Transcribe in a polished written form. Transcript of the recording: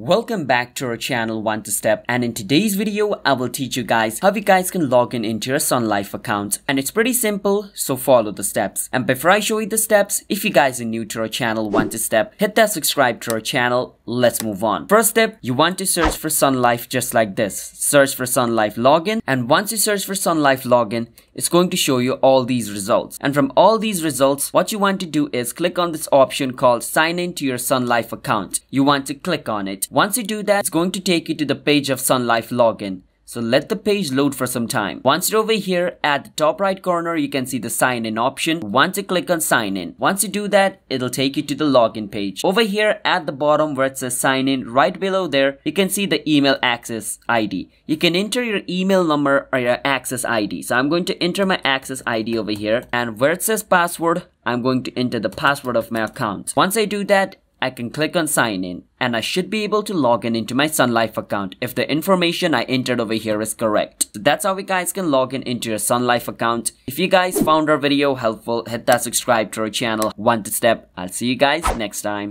Welcome back to our channel One2Step, and in today's video I will teach you guys how you guys can log in into your Sun Life account, and it's pretty simple, so follow the steps. And before I show you the steps, if you guys are new to our channel One2Step, hit that subscribe to our channel. Let's move on. First step, you want to search for Sun Life just like this. Search for Sun Life login, and once you search for Sun Life login, it's going to show you all these results. And from all these results, what you want to do is click on this option called sign in to your Sun Life account. You want to click on it. Once you do that, it's going to take you to the page of Sun Life login. So let the page load for some time. Once you're over here, at the top right corner, you can see the sign in option. Once you click on sign in, once you do that, it'll take you to the login page. Over here at the bottom where it says sign in, right below there, you can see the email access ID. You can enter your email number or your access ID. So I'm going to enter my access ID over here, and where it says password, I'm going to enter the password of my account. Once I do that, I can click on sign in, and I should be able to log in into my Sun Life account if the information I entered over here is correct. So that's how you guys can log in into your Sun Life account. If you guys found our video helpful, hit that subscribe to our channel One2Step. I'll see you guys next time.